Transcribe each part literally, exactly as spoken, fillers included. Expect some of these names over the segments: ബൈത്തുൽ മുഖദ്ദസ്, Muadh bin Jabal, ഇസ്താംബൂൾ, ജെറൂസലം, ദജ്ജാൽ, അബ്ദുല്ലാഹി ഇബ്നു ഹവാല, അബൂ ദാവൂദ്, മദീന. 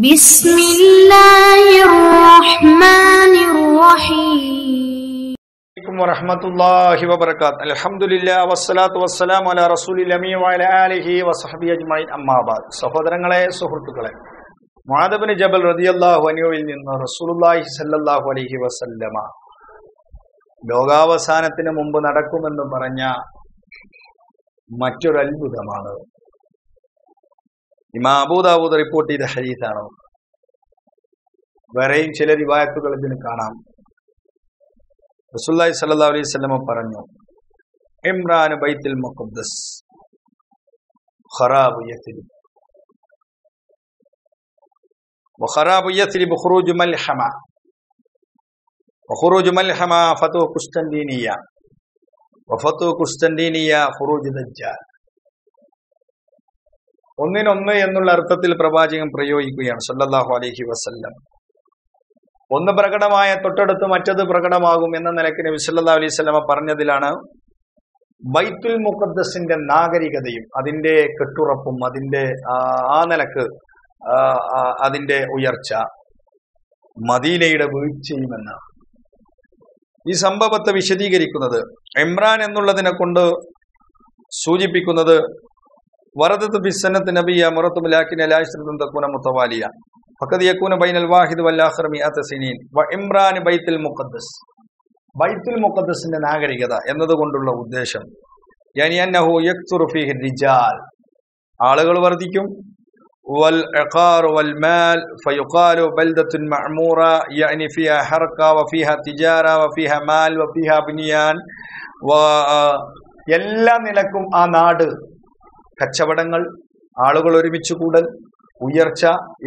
Bismillahirrahmanirrahim. Aleyküm ve rahmetullahi ve berekatuhu. Elhamdülillah ve salatu ve selamu ala Resulillah'ı ve ala alihi ve sahbihi ecmaîn amma ba'd. Sahabelerine, suhurtukale. Muadh bin Jabal radıyallahu anhu'il ninna Resulullah sallallahu aleyhi ve sellem. ലോകാവസാനത്തിന് മുമ്പ് നടക്കുമെന്ന് പറഞ്ഞ മറ്റൊരു അത്ഭുതമാണ്. ഇമാം അബൂ ദാവൂദ് report ചെയ്ത ഹദീസാണ്. വേറെയും ചില റിവായത്തുകൾ ഇതിന് കാണാം. റസൂലുള്ളാഹി സ്വല്ലല്ലാഹു അലൈഹി വസല്ലം പറഞ്ഞു, ഇംറാൻ ബൈത്തുൽ മുഖദ്ദസ് ഖറാബു യസ്രി വ ഖറാബു യസ്രി ബിഖുറൂജ് മൽഹമ وخروج ملحمة فتوح قسطنطينية وفتوح قسطنطينية خروج دجال. ഒന്നിനൊന്ന് എന്നുള്ള അർത്ഥത്തിൽ പ്രവാചകൻ പ്രയോഗിക്കുകയാണ് സല്ലല്ലാഹു അലൈഹി വസല്ലം. ഒന്ന് പ്രകടമായ തൊട്ടടുത്ത് മറ്റത് പ്രകടമാകും എന്ന നിലയ്ക്ക് നബി സല്ലല്ലാഹു അലൈഹി വസല്ലം പറഞ്ഞതിലാണ് ബൈത്തുൽ മുഖദ്ദസിന്റെ നാഗരികതയും അതിൻ്റെ കെട്ടുറപ്പും അതിൻ്റെ ആ നിലക്ക് അതിൻ്റെ ഉയർച്ച മദീനയുടെ വീഴ്ചയുമെന്നാണ്. ഈ സംഭവത്തെ വിശദീകരിക്കുന്നത് ഇംറാൻ എന്നുള്ളതിനെ കൊണ്ട് സൂചിപ്പിക്കുന്നത് വറദത്ത് ബിസ്സന്നത്ത് നബിയ മുറത്തും ലാക്കിന ലായിസ്റത്തും തക്കൂന മുത്തവാലിയ ഫഖദ് യകൂന ബൈനൽ വാഹിദ് വൽ ആഖിർ മിഅത സിനീൻ വ ഇംറാൻ ബൈത്തുൽ മുഖദ്ദസ്. ബൈത്തുൽ മുഖദ്ദസിന്റെ നാഗരികത എന്നതുകൊണ്ടുള്ള ഉദ്ദേശം യാനി അന്നഹു യക്തുറു ഫീഹി റിജാൽ, ആളുകൾ വർദ്ധിക്കും. വൽ ഇഖാർ വൽ മാൽ ഫയുഖാലു ബൽദത്തുൻ മഅ്മൂറ യഅനി ഫിഹാ ഹർക വഫിഹാ തിജാറ വഫിഹാ മാൽ വഫിഹാ ബിനിയാൻ. എല്ലാ നിലക്കും ആ നാട് കച്ചവടങ്ങൾ, ആളുകൾ ഒരുമിച്ച് കൂടൽ, ഉയർച്ച,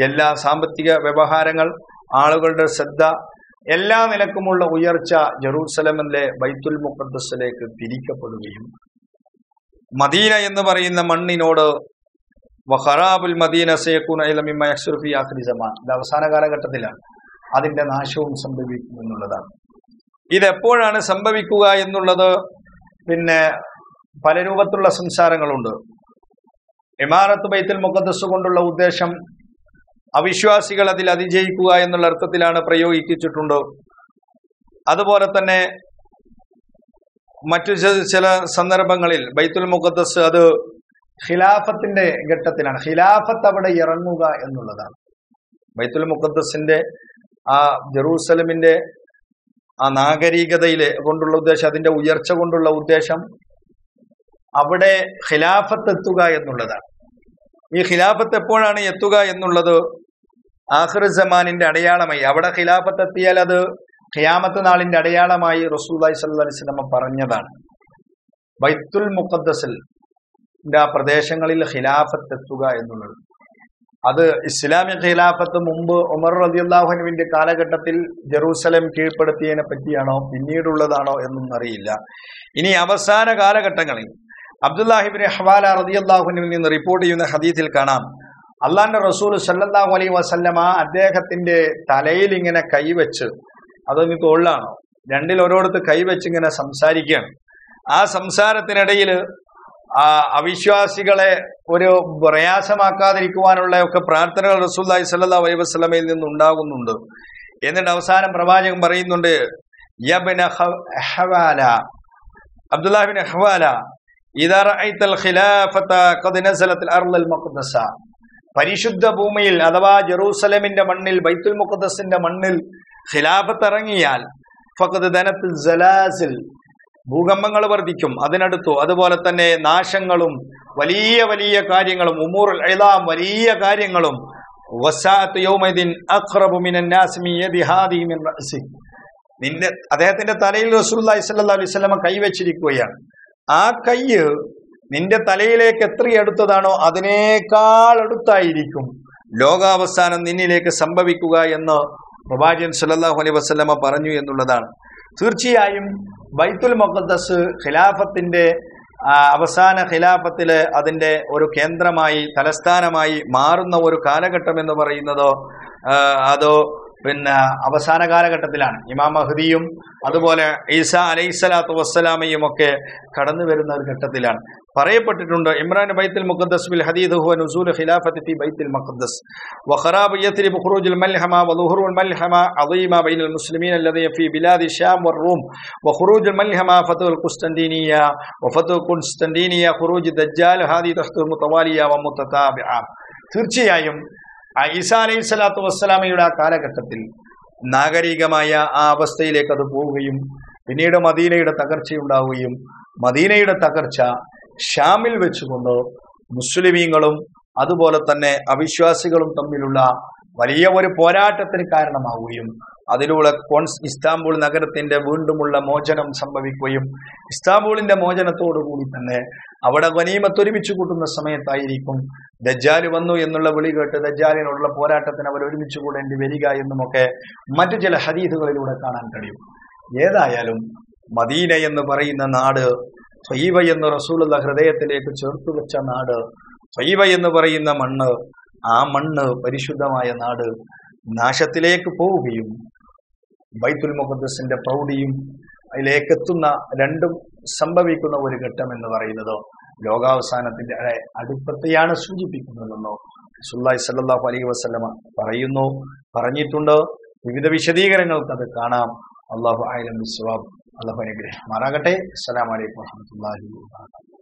എല്ലാ സാമ്പത്തിക വ്യവഹാരങ്ങൾ, ആളുകളുടെ ശ്രദ്ധ, എല്ലാ നിലക്കുമുള്ള ഉയർച്ച ജെറൂസലമിലെ ബൈത്തുൽ മുഖദ്ദസിലേക്ക് തിരിക്കപ്പെടുകയും മദീന എന്ന് പറയുന്ന മണ്ണിനോട് വഹറാബുൽ മദീന സയകൂന ഇലമിമ്മ യഹ്സുറു ഫീ ആഖിരി സമാൻ, ഇത് അവസാന കാലഘട്ടത്തിലാണ് അതിൻ്റെ നാശവും സംഭവിക്കും എന്നുള്ളതാണ്. ഇതെപ്പോഴാണ് സംഭവിക്കുക എന്നുള്ളത് പിന്നെ പല രൂപത്തിലുള്ള സംസാരങ്ങളുണ്ട്. ഇമാറത്ത് ബൈത്തുൽ മുഖദ്ദസ് കൊണ്ടുള്ള ഉദ്ദേശം അവിശ്വാസികൾ അതിൽ അതിജയിക്കുക എന്നുള്ള അർത്ഥത്തിലാണ് പ്രയോഗിച്ചിട്ടുണ്ട്. അതുപോലെ തന്നെ മറ്റു ചില സന്ദർഭങ്ങളിൽ ബൈത്തുൽ മുഖദ്ദസ് അത് ഖിലാഫത്തിന്റെ ഘട്ടത്തിലാണ്, ഖിലാഫത്ത് അവിടെ ഇറങ്ങുക എന്നുള്ളതാണ്. ബൈത്തുൽ മുഖദ്ദസിന്റെ ആ ജെറൂസലമിന്റെ ആ നാഗരികതയിലെ കൊണ്ടുള്ള ഉദ്ദേശം, അതിന്റെ ഉയർച്ച കൊണ്ടുള്ള ഉദ്ദേശം അവിടെ ഖിലാഫത്ത് എത്തുക എന്നുള്ളതാണ്. ഈ ഖിലാഫത്ത് എപ്പോഴാണ് എത്തുക എന്നുള്ളത് ആഖിറു സമാനിന്റെ അടയാളമായി, അവിടെ ഖിലാഫത്ത് എത്തിയാൽ അത് ഖിയാമത്ത് നാളിന്റെ അടയാളമായി റസൂലുള്ളാഹി സ്വല്ലല്ലാഹു അലൈഹി വസല്ലം പറഞ്ഞതാണ്. ബൈത്തുൽ മുഖദ്ദസിൽ ആ പ്രദേശങ്ങളിൽ ഖിലാഫത്ത് എത്തുക എന്നുള്ളത്, അത് ഇസ്ലാമിക ഖിലാഫത്ത് മുമ്പ് ഉമർ റളിയല്ലാഹു അൻഹുവിന്റെ കാലഘട്ടത്തിൽ ജെറൂസലം കീഴ്പ്പെടുത്തിയതിനെ പറ്റിയാണോ പിന്നീടുള്ളതാണോ എന്നും അറിയില്ല. ഇനി അവസാന കാലഘട്ടങ്ങളിൽ അബ്ദുല്ലാഹി ഇബ്നി ഹവാല റളിയല്ലാഹു അൻഹുവിൽ നിന്ന് റിപ്പോർട്ട് ചെയ്യുന്ന ഹദീസിൽ കാണാം, അല്ലാഹുവിന്റെ റസൂൽ സല്ലല്ലാഹു അലൈഹി വസല്ലമ അദ്ദേഹത്തിന്റെ തലയിൽ ഇങ്ങനെ കൈവച്ച്, അതൊന്ന് തോളിലാണോ രണ്ടിൽ ഓരോടത്ത് കൈവച്ച് ഇങ്ങനെ സംസാരിക്കുകയാണ്. ആ സംസാരത്തിനിടയിൽ ആ അവിശ്വാസികളെ ഒരു പ്രയാസമാക്കാതിരിക്കുവാനുള്ള ഒക്കെ പ്രാർത്ഥനകൾ റസൂലുള്ളാഹി സ്വല്ലല്ലാഹു അലൈഹി വസല്ലമയിൽ നിന്ന് ഉണ്ടാകുന്നുണ്ട്. എന്നിട്ട് അവസാനം പ്രവാചകൻ പറയുന്നുണ്ട്, യബ്ന ഹവാല, അബ്ദുല്ലാഹി ഇബ്നു ഹവാല, ഇദാ റഅയ്തൽ ഖിലാഫത ഖദ് നസലത്തുൽ അർളൽ മുഖദ്ദസ, പരിശുദ്ധ ഭൂമിയിൽ അഥവാ ജെറൂസലമിന്റെ മണ്ണിൽ ബൈത്തുൽ മുഖദ്ദസിന്റെ മണ്ണിൽ ഖിലാഫത്ത് ഇറങ്ങിയാൽ ഫഖദ് ദനത്തുൽ സലാസിൽ, ഭൂകമ്പങ്ങൾ വർദ്ധിക്കും, അതിനടുത്തു അതുപോലെ തന്നെ നാശങ്ങളും വലിയ വലിയ കാര്യങ്ങളും ഉമൂറുൽ ഇലാം വലിയ കാര്യങ്ങളും വസാഅത്ത് യൗമൈദിൻ അഖ്റബു മിനൻ നാസ് മി യദി ഹാദി മിൻ റഅസി. നിന്റെ അദ്ദേഹത്തിന്റെ തലയിൽ റസൂലുള്ളാഹി സ്വല്ലല്ലാഹു അലൈഹി വസല്ലം കൈവച്ചിരിക്കുകയാണ്. ആ കൈ നിന്റെ തലയിലേക്ക് എത്ര അടുത്തതാണോ അതിനേക്കാൾ അടുത്തായിരിക്കും ലോകാവസാനം നിന്നിലേക്ക് സംഭവിക്കുക എന്ന് പ്രവാചകൻ സ്വല്ലല്ലാഹു അലൈഹി വസല്ലം പറഞ്ഞു എന്നുള്ളതാണ്. തീർച്ചയായും ബൈത്തുൽ മുഖദ്ദസ് ഖിലാഫത്തിന്റെ അവസാന ഖിലാഫത്തില് അതിൻ്റെ ഒരു കേന്ദ്രമായി തലസ്ഥാനമായി മാറുന്ന ഒരു കാലഘട്ടം എന്ന് പറയുന്നത് അത് പിന്നെ അവസാന കാലഘട്ടത്തിലാണ്. ഇമാം മഹ്ദിയും അതുപോലെ ഈസ അലൈഹിസ്സലാത്തു വസ്സലാമയും ഒക്കെ കടന്നു വരുന്ന ഒരു ഘട്ടത്തിലാണ്. പറയപ്പെട്ടിട്ടുണ്ട്. ഇമ്രാൻ ബൈത്തുൽ മുഖദ്ദസ് ബിൽ ഹദീദ് ഹുവ നുസൂൽ ഖിലാഫത്തി ഫി ബൈത്തുൽ മുഖദ്ദസ് വ ഖറാബ് യത്രിബ് ഖുറൂജുൽ മൽഹമ വ ളുഹുറുൽ മൽഹമ അദീമ ബൈനൽ മുസ്ലിമീന അല്ലദീ ഫി ബിലാദി ശാം വർ റൂം വ ഖുറൂജുൽ മൽഹമ ഫതുൽ ഖുസ്തന്തീനിയ വ ഫതു ഖുസ്തന്തീനിയ ഖുറൂജ് ദജ്ജാൽ ഹാദി തഹ്തു മുതവാലിയ വ മുതതാബിഅ. തീർച്ചയായും ഈസാ അലൈഹി സ്വലാത്തു വസ്സലാമയുടെ ആ കാലഘട്ടത്തിൽ നാഗരികമായ ആ അവസ്ഥയിലേക്ക് അത് പോവുകയും പിന്നീട് മദീനയുടെ തകർച്ചയുണ്ടാവുകയും മദീനയുടെ തകർച്ച ഷാമിൽ വെച്ചുകൊണ്ട് മുസ്ലിമീങ്ങളും അതുപോലെ തന്നെ അവിശ്വാസികളും തമ്മിലുള്ള വലിയ ഒരു പോരാട്ടത്തിന് കാരണമാവുകയും അതിലൂടെ കോൺസ് ഇസ്താംബുൾ നഗരത്തിന്റെ വീണ്ടുമുള്ള മോചനം സംഭവിക്കുകയും ഇസ്താംബൂളിന്റെ മോചനത്തോടുകൂടി തന്നെ അവിടെ ഗനീമത്തൊരുമിച്ച് കൂട്ടുന്ന സമയത്തായിരിക്കും ദജ്ജാൽ വന്നു എന്നുള്ള വിളി കേട്ട് ദജ്ജാലിനുള്ള പോരാട്ടത്തിന് അവർ ഒരുമിച്ച് കൂടേണ്ടി വരിക എന്നുമൊക്കെ മറ്റു ചില ഹദീസുകളിലൂടെ കാണാൻ കഴിയും. ഏതായാലും മദീന എന്ന് പറയുന്ന നാട്, ത്വയ്യിബ എന്ന് റസൂലുള്ള ഹൃദയത്തിലേക്ക് ചേർത്ത് വെച്ച നാട്, ത്വയ്യിബ എന്ന് പറയുന്ന മണ്ണ്, ആ മണ്ണ്, പരിശുദ്ധമായ നാട് നാശത്തിലേക്ക് പോവുകയും ബൈത്തുൽ മുഖദ്ദസിന്റെ പ്രൗഢിയും അതിലേക്ക് എത്തുന്ന രണ്ടും സംഭവിക്കുന്ന ഒരു ഘട്ടം എന്ന് പറയുന്നത് ലോകാവസാനത്തിന്റെ അടുപ്പത്തെയാണ് സൂചിപ്പിക്കുന്നതെന്നോ റസൂലുള്ളാഹി സ്വല്ലല്ലാഹു അലൈഹി വസല്ലമ പറയുന്നു, പറഞ്ഞിട്ടുണ്ട്. വിവിധ വിശദീകരണങ്ങൾക്ക് അത് കാണാം. അല്ലാഹു അഅലം ബിസ്സവാബ്. അല്ലാഹു അനുഗ്രഹിക്കുമാറാകട്ടെ. അസ്സലാമു അലൈക്കും വറഹ്മത്തുള്ളാഹി വബറകാതുഹു.